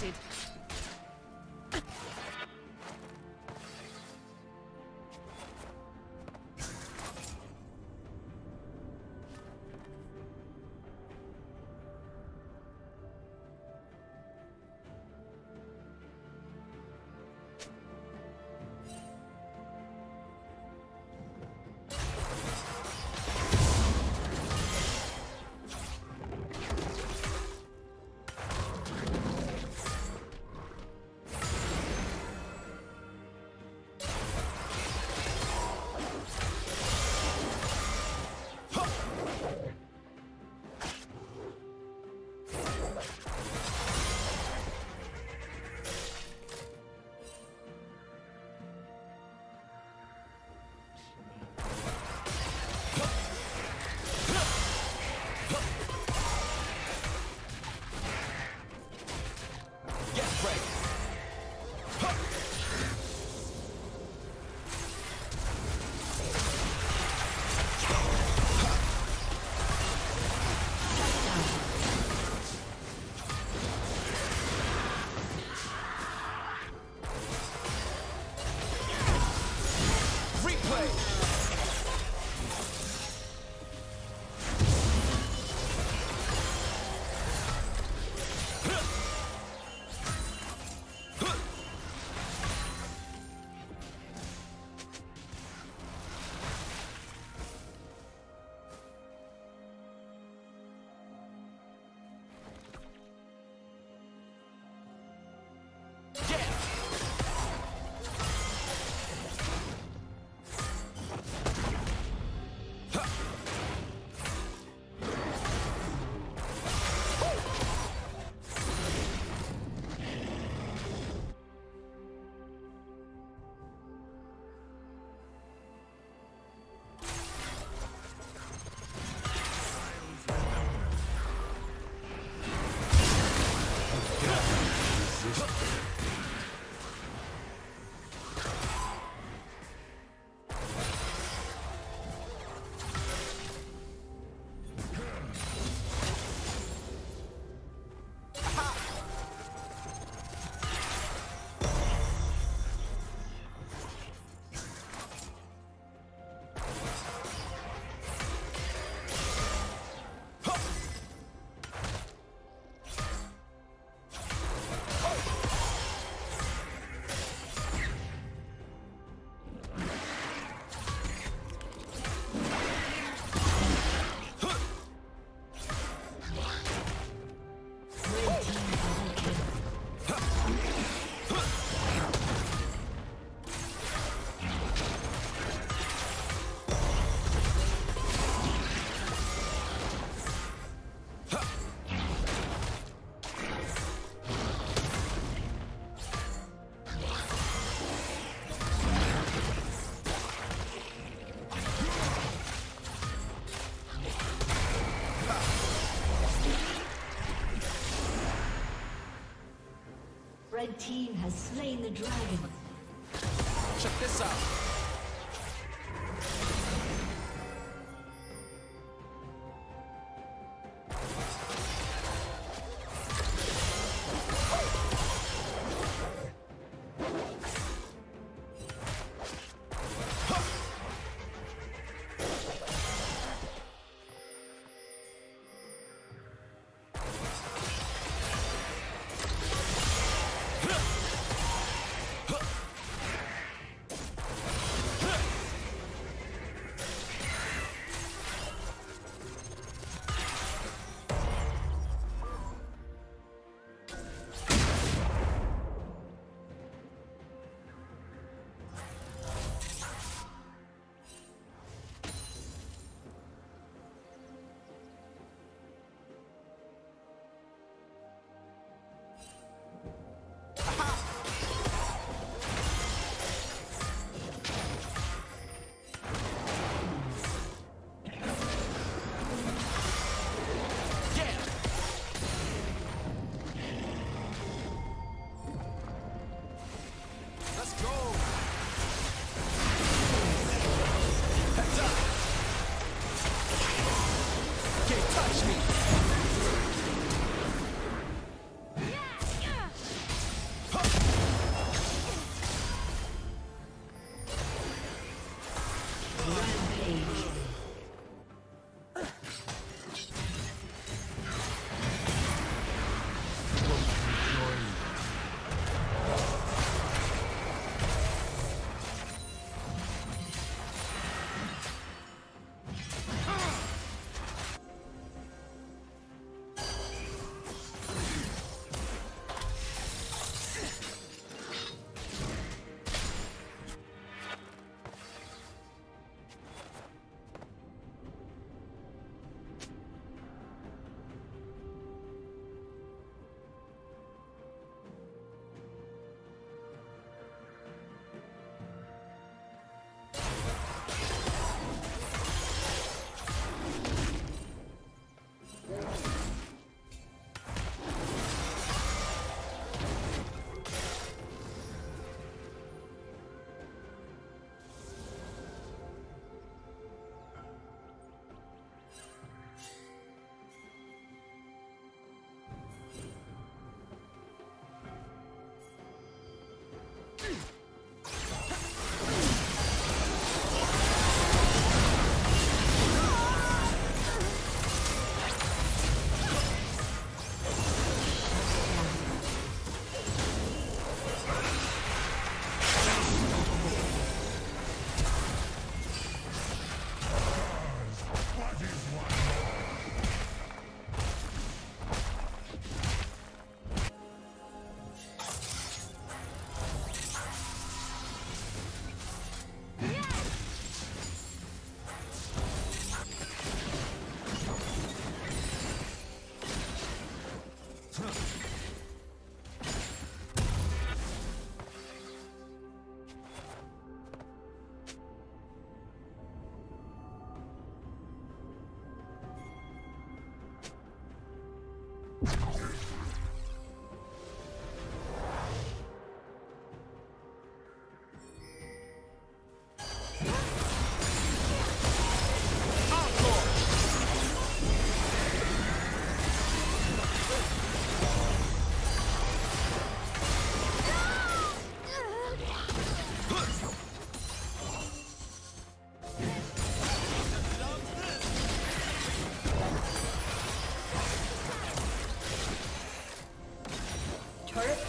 detected. The team has slain the dragon. Check this out. Ha!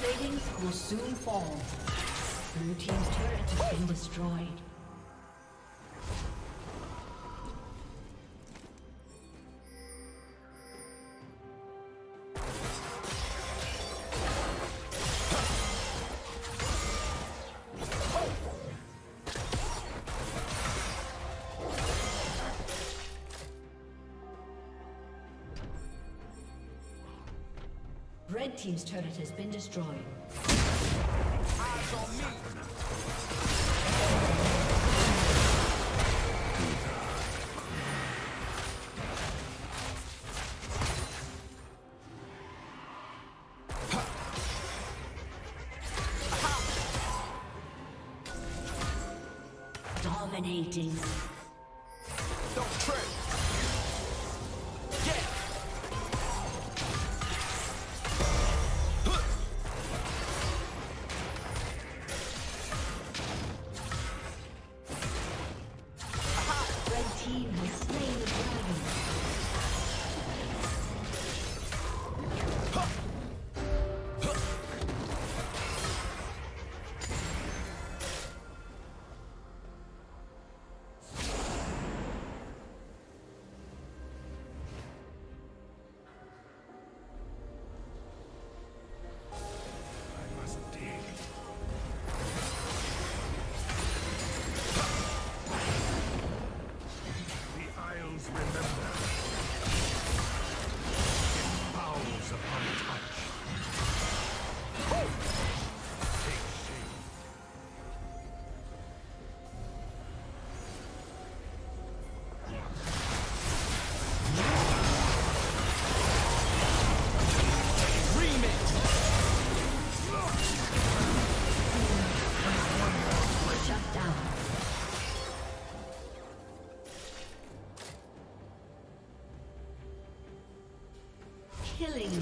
Plating will soon fall. Blue team's turret has been destroyed. Red team's turret has been destroyed. Eyes on me. Dominating. Don't trip. Killing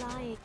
Like...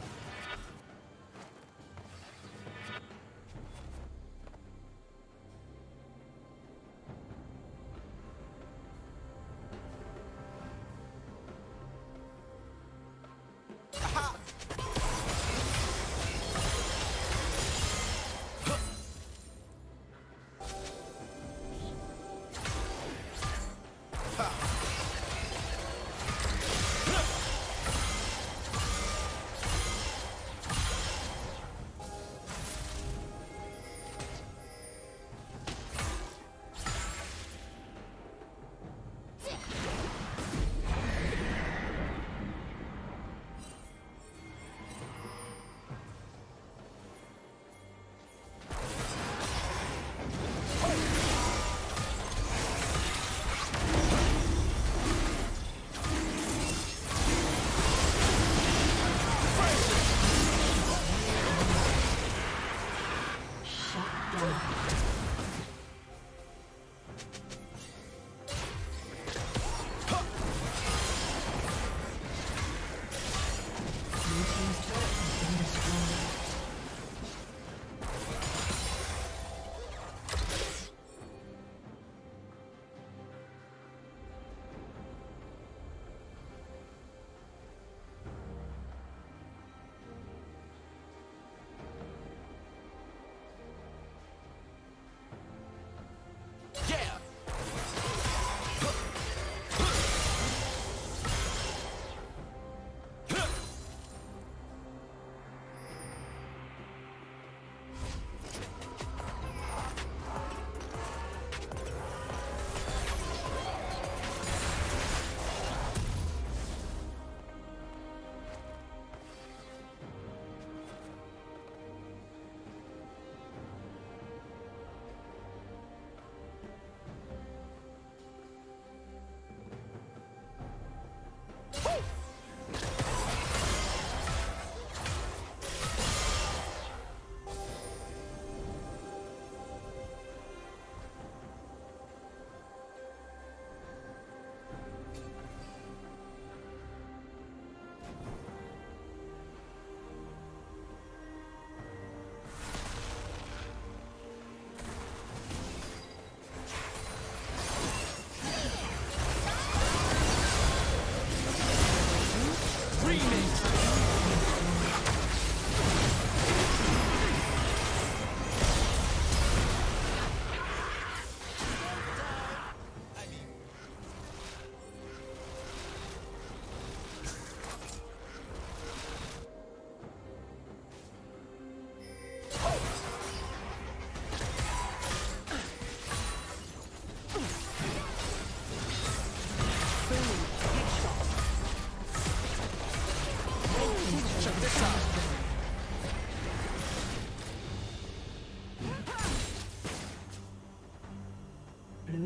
Blue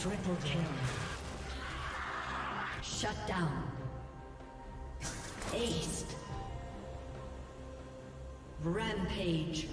Triple kill. Shut down. Aced. Rampage.